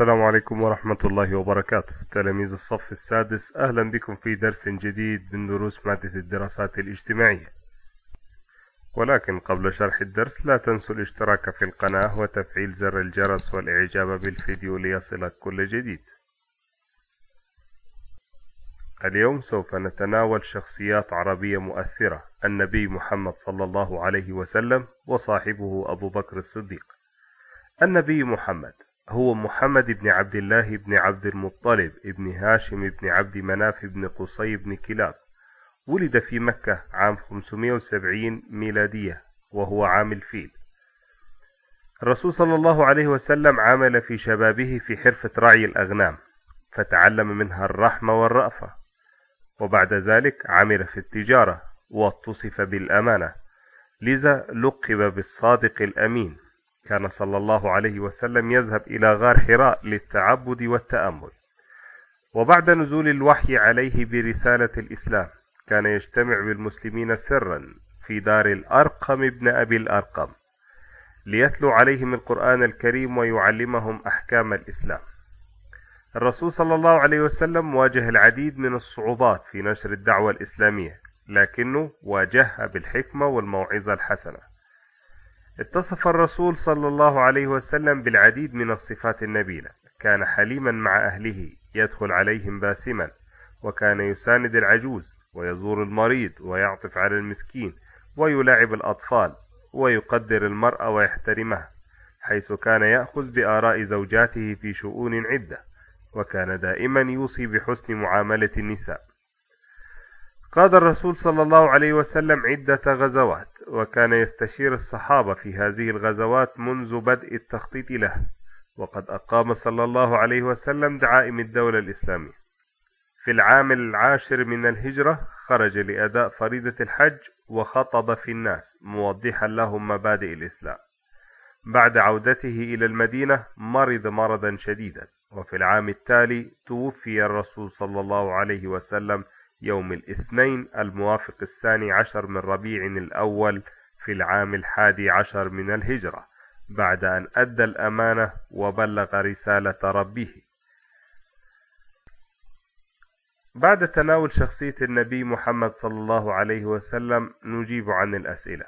السلام عليكم ورحمة الله وبركاته. تلاميذ الصف السادس، أهلا بكم في درس جديد من دروس مادة الدراسات الاجتماعية. ولكن قبل شرح الدرس لا تنسوا الاشتراك في القناة وتفعيل زر الجرس والإعجاب بالفيديو ليصلك كل جديد. اليوم سوف نتناول شخصيات عربية مؤثرة، النبي محمد صلى الله عليه وسلم وصاحبه أبو بكر الصديق. النبي محمد هو محمد بن عبد الله بن عبد المطلب بن هاشم بن عبد مناف بن قصي بن كلاب. ولد في مكة عام 570 ميلادية، وهو عام الفيل. الرسول صلى الله عليه وسلم عمل في شبابه في حرفة رعي الأغنام، فتعلم منها الرحمة والرأفة، وبعد ذلك عمل في التجارة واتصف بالأمانة، لذا لقب بالصادق الأمين. كان صلى الله عليه وسلم يذهب إلى غار حراء للتعبد والتأمل، وبعد نزول الوحي عليه برسالة الإسلام كان يجتمع بالمسلمين سرا في دار الأرقم ابن أبي الأرقم ليتلو عليهم القرآن الكريم ويعلمهم أحكام الإسلام. الرسول صلى الله عليه وسلم واجه العديد من الصعوبات في نشر الدعوة الإسلامية، لكنه واجهها بالحكمة والموعظة الحسنة. اتصف الرسول صلى الله عليه وسلم بالعديد من الصفات النبيلة، كان حليما مع أهله، يدخل عليهم باسما، وكان يساند العجوز ويزور المريض ويعطف على المسكين ويلاعب الأطفال ويقدر المرأة ويحترمها، حيث كان يأخذ بآراء زوجاته في شؤون عدة، وكان دائما يوصي بحسن معاملة النساء. قاد الرسول صلى الله عليه وسلم عدة غزوات، وكان يستشير الصحابة في هذه الغزوات منذ بدء التخطيط لها، وقد أقام صلى الله عليه وسلم دعائم الدولة الإسلامية. في العام العاشر من الهجرة خرج لأداء فريضة الحج، وخطب في الناس موضحا لهم مبادئ الإسلام. بعد عودته إلى المدينة مرض مرضا شديدا، وفي العام التالي توفي الرسول صلى الله عليه وسلم يوم الاثنين الموافق 12 من ربيع الأول في العام 11 من الهجرة، بعد أن أدى الأمانة وبلغ رسالة ربه. بعد تناول شخصية النبي محمد صلى الله عليه وسلم نجيب عن الأسئلة.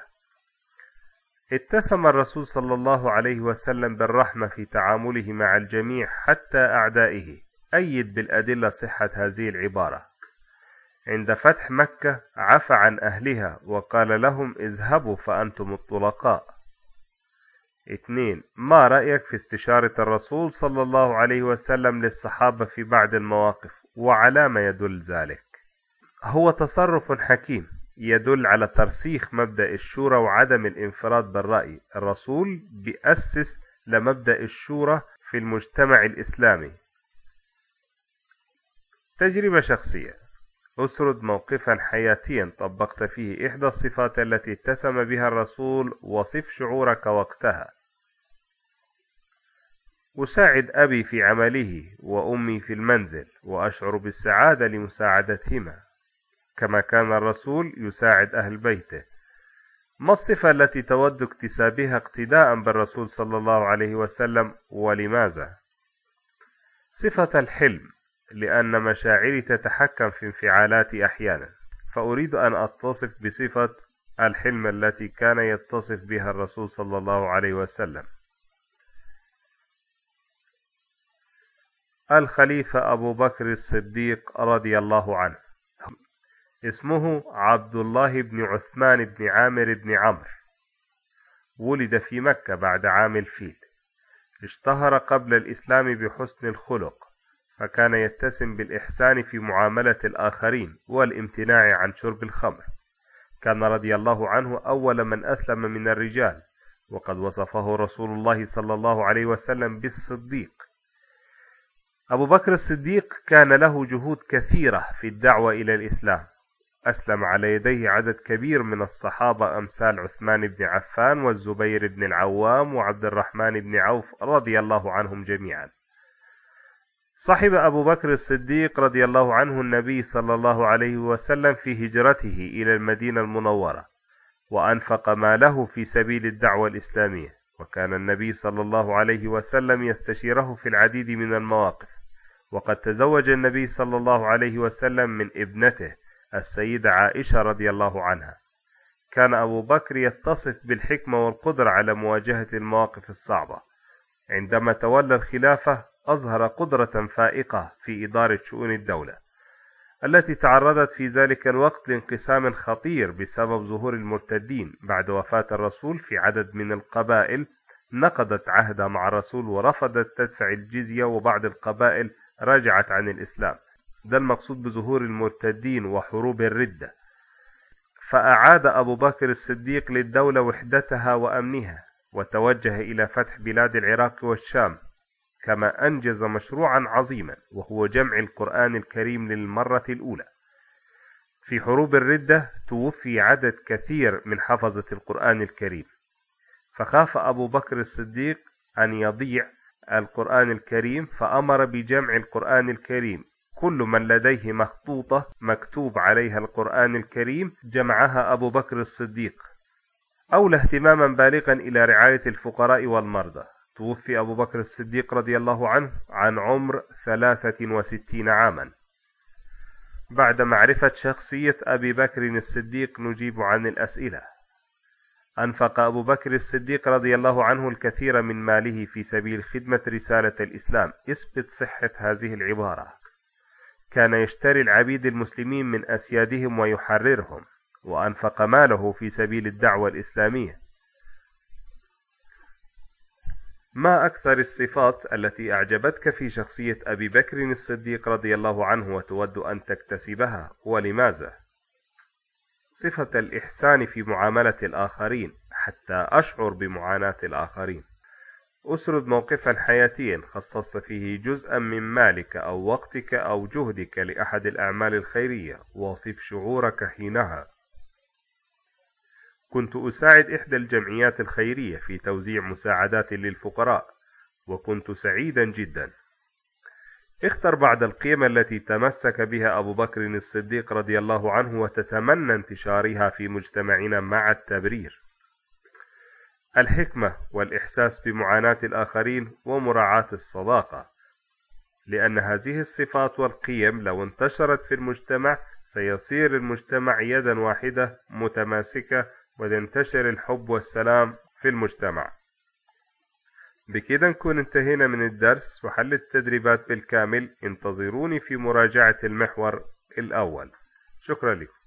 اتسم الرسول صلى الله عليه وسلم بالرحمة في تعامله مع الجميع حتى أعدائه. أيد بالأدلة صحة هذه العبارة. عند فتح مكة عفى عن أهلها وقال لهم اذهبوا فأنتم الطلقاء. 2. ما رأيك في استشارة الرسول صلى الله عليه وسلم للصحابة في بعض المواقف، وعلى ما يدل ذلك؟ هو تصرف حكيم يدل على ترسيخ مبدأ الشورى وعدم الانفراد بالرأي. الرسول بيأسس لمبدأ الشورى في المجتمع الإسلامي. تجربة شخصية. أسرد موقفا حياتيا طبقت فيه إحدى الصفات التي اتسم بها الرسول، وصف شعورك وقتها. أساعد أبي في عمله وأمي في المنزل، وأشعر بالسعادة لمساعدتهما كما كان الرسول يساعد أهل بيته. ما الصفة التي تود اكتسابها اقتداء بالرسول صلى الله عليه وسلم، ولماذا؟ صفة الحلم، لأن مشاعري تتحكم في انفعالاتي أحيانا، فأريد أن أتصف بصفة الحلم التي كان يتصف بها الرسول صلى الله عليه وسلم. الخليفة أبو بكر الصديق رضي الله عنه، اسمه عبد الله بن عثمان بن عامر بن عمرو، ولد في مكة بعد عام الفيل. اشتهر قبل الإسلام بحسن الخلق، فكان يتسم بالإحسان في معاملة الآخرين والامتناع عن شرب الخمر. كان رضي الله عنه أول من أسلم من الرجال، وقد وصفه رسول الله صلى الله عليه وسلم بالصديق. أبو بكر الصديق كان له جهود كثيرة في الدعوة إلى الإسلام، أسلم على يديه عدد كبير من الصحابة أمثال عثمان بن عفان والزبير بن العوام وعبد الرحمن بن عوف رضي الله عنهم جميعا. صاحب أبو بكر الصديق رضي الله عنه النبي صلى الله عليه وسلم في هجرته إلى المدينة المنورة، وأنفق ماله في سبيل الدعوة الإسلامية، وكان النبي صلى الله عليه وسلم يستشيره في العديد من المواقف. وقد تزوج النبي صلى الله عليه وسلم من ابنته السيدة عائشة رضي الله عنها. كان أبو بكر يتصف بالحكمة والقدرة على مواجهة المواقف الصعبة. عندما تولى الخلافة أظهر قدرة فائقة في إدارة شؤون الدولة التي تعرضت في ذلك الوقت لانقسام خطير بسبب ظهور المرتدين. بعد وفاة الرسول في عدد من القبائل نقضت عهدها مع الرسول ورفضت تدفع الجزية، وبعض القبائل رجعت عن الإسلام. ده المقصود بظهور المرتدين وحروب الردة. فأعاد أبو بكر الصديق للدولة وحدتها وأمنها، وتوجه إلى فتح بلاد العراق والشام، كما أنجز مشروعا عظيما وهو جمع القرآن الكريم للمرة الأولى. في حروب الردة توفي عدد كثير من حفظة القرآن الكريم، فخاف أبو بكر الصديق أن يضيع القرآن الكريم، فأمر بجمع القرآن الكريم. كل من لديه مخطوطة مكتوب عليها القرآن الكريم جمعها أبو بكر الصديق. أولى اهتماما بالغا إلى رعاية الفقراء والمرضى. توفي أبو بكر الصديق رضي الله عنه عن عمر 63 عاما. بعد معرفة شخصية أبي بكر الصديق نجيب عن الأسئلة. أنفق أبو بكر الصديق رضي الله عنه الكثير من ماله في سبيل خدمة رسالة الإسلام. اثبت صحة هذه العبارة. كان يشتري العبيد المسلمين من أسيادهم ويحررهم، وأنفق ماله في سبيل الدعوة الإسلامية. ما أكثر الصفات التي أعجبتك في شخصية أبي بكر الصديق رضي الله عنه وتود أن تكتسبها، ولماذا؟ صفة الإحسان في معاملة الآخرين حتى أشعر بمعاناة الآخرين. أسرد موقفا حياتيا خصصت فيه جزءا من مالك أو وقتك أو جهدك لأحد الأعمال الخيرية، واصف شعورك حينها. كنت أساعد إحدى الجمعيات الخيرية في توزيع مساعدات للفقراء، وكنت سعيدا جدا. اختر بعض القيم التي تمسك بها أبو بكر الصديق رضي الله عنه وتتمنى انتشارها في مجتمعنا مع التبرير. الحكمة والإحساس بمعاناة الآخرين ومراعاة الصداقة، لأن هذه الصفات والقيم لو انتشرت في المجتمع سيصير المجتمع يدا واحدة متماسكة، وينتشر الحب والسلام في المجتمع. بكده نكون انتهينا من الدرس وحل التدريبات بالكامل. انتظروني في مراجعة المحور الأول. شكرا لكم.